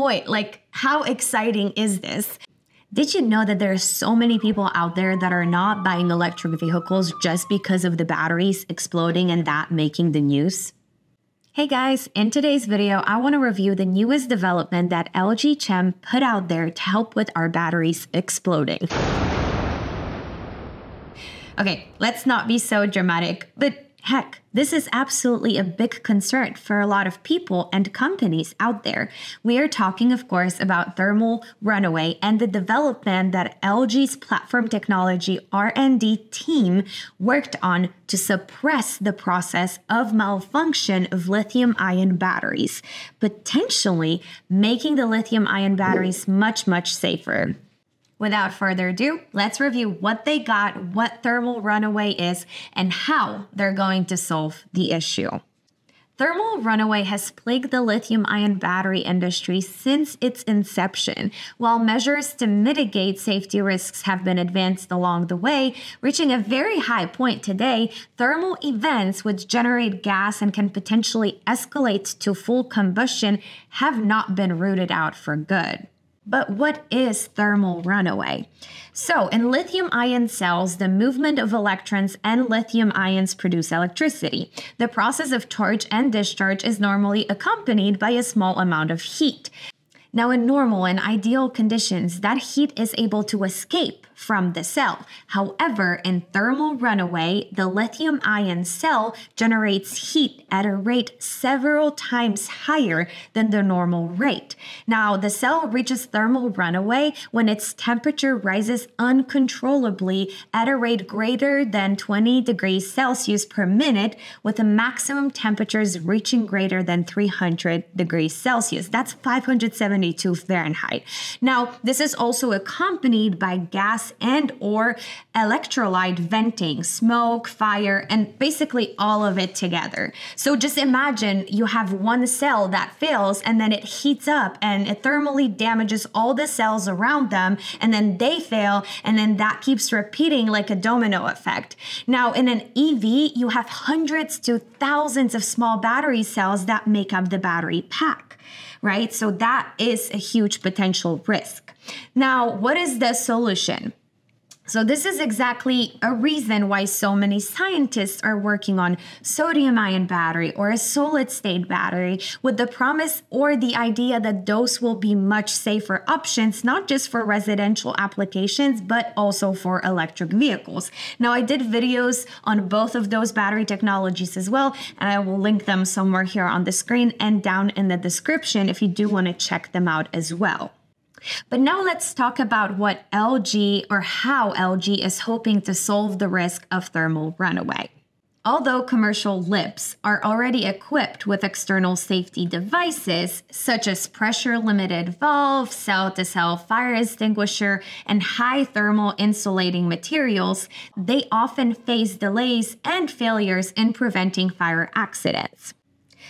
point, like, how exciting is this? Did you know that there are so many people out there that are not buying electric vehicles just because of the batteries exploding and that making the news? Hey guys, in today's video, I want to review the newest development that LG Chem put out there to help with our batteries exploding. Okay, let's not be so dramatic, but heck, this is absolutely a big concern for a lot of people and companies out there. We are talking, of course, about thermal runaway and the development that LG's platform technology R&D team worked on to suppress the process of malfunction of lithium-ion batteries, potentially making the lithium-ion batteries much, much safer. Without further ado, let's review what they got, what thermal runaway is, and how they're going to solve the issue. Thermal runaway has plagued the lithium-ion battery industry since its inception, while measures to mitigate safety risks have been advanced along the way, reaching a very high point today. Thermal events, which generate gas and can potentially escalate to full combustion, have not been rooted out for good. But what is thermal runaway? So in lithium-ion cells, the movement of electrons and lithium ions produce electricity. The process of charge and discharge is normally accompanied by a small amount of heat. Now, in normal and ideal conditions, that heat is able to escape from the cell. However, in thermal runaway, the lithium-ion cell generates heat at a rate several times higher than the normal rate. Now, the cell reaches thermal runaway when its temperature rises uncontrollably at a rate greater than 20 degrees Celsius per minute, with the maximum temperatures reaching greater than 300 degrees Celsius. That's 570 Fahrenheit. Now, this is also accompanied by gas and or electrolyte venting, smoke, fire, and basically all of it together. So just imagine you have one cell that fails and then it heats up and it thermally damages all the cells around them, and then they fail, and then that keeps repeating like a domino effect. Now, in an EV, you have hundreds to thousands of small battery cells that make up the battery pack, right? So that is a huge potential risk. Now, what is the solution? So this is exactly a reason why so many scientists are working on sodium-ion battery or a solid-state battery, with the promise or the idea that those will be much safer options, not just for residential applications, but also for electric vehicles. Now, I did videos on both of those battery technologies as well, and I will link them somewhere here on the screen and down in the description if you do want to check them out as well. But now let's talk about what LG, or how LG is hoping to solve the risk of thermal runaway. Although commercial LIBs are already equipped with external safety devices, such as pressure-limited valve, cell-to-cell fire extinguisher, and high thermal insulating materials, they often face delays and failures in preventing fire accidents.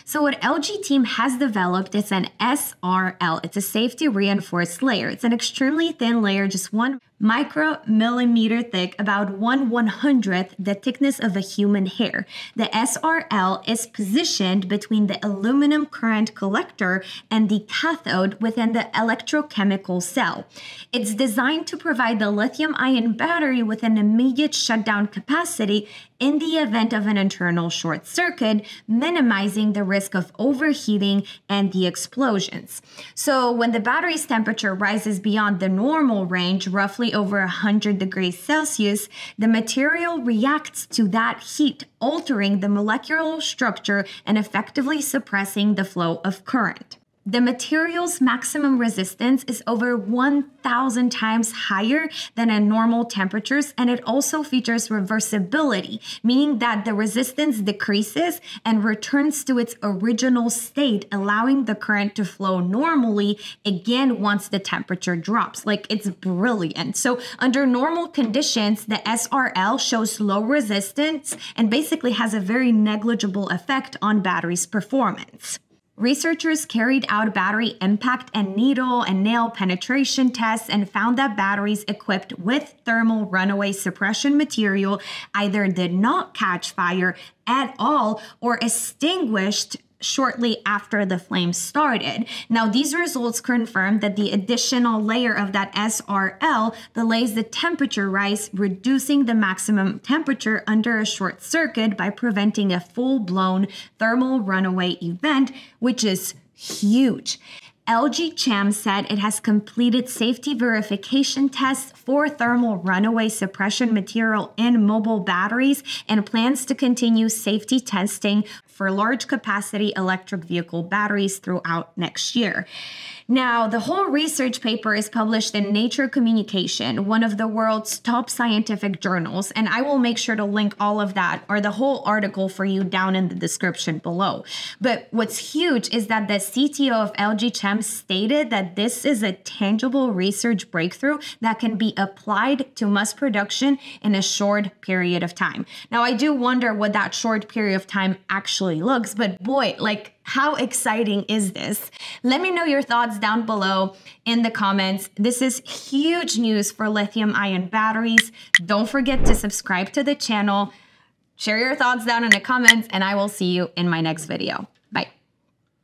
So what LG team has developed is an SRL. It's a safety reinforced layer. It's an extremely thin layer, just 1 micrometer thick, about 1/100th the thickness of a human hair. The SRL is positioned between the aluminum current collector and the cathode within the electrochemical cell. It's designed to provide the lithium-ion battery with an immediate shutdown capacity in the event of an internal short circuit, minimizing the risk of overheating and the explosions. So when the battery's temperature rises beyond the normal range, roughly over 100 degrees Celsius, the material reacts to that heat, altering the molecular structure and effectively suppressing the flow of current. The material's maximum resistance is over 1,000 times higher than at normal temperatures, and it also features reversibility, meaning that the resistance decreases and returns to its original state, allowing the current to flow normally again once the temperature drops. Like, it's brilliant. So under normal conditions, the SRL shows low resistance and basically has a very negligible effect on battery's performance. Researchers carried out battery impact and needle and nail penetration tests and found that batteries equipped with thermal runaway suppression material either did not catch fire at all or extinguished shortly after the flame started. Now, these results confirm that the additional layer of that SRL delays the temperature rise, reducing the maximum temperature under a short circuit by preventing a full-blown thermal runaway event, which is huge. LG Chem said it has completed safety verification tests for thermal runaway suppression material in mobile batteries and plans to continue safety testing for large capacity electric vehicle batteries throughout next year. Now, the whole research paper is published in Nature Communication, one of the world's top scientific journals, and I will make sure to link all of that or the whole article for you down in the description below. But what's huge is that the CTO of LG Chem stated that this is a tangible research breakthrough that can be applied to mass production in a short period of time. Now, I do wonder what that short period of time actually looks, but boy, like, how exciting is this? Let me know your thoughts down below in the comments. This is huge news for lithium-ion batteries. Don't forget to subscribe to the channel. Share your thoughts down in the comments, and I will see you in my next video. Bye.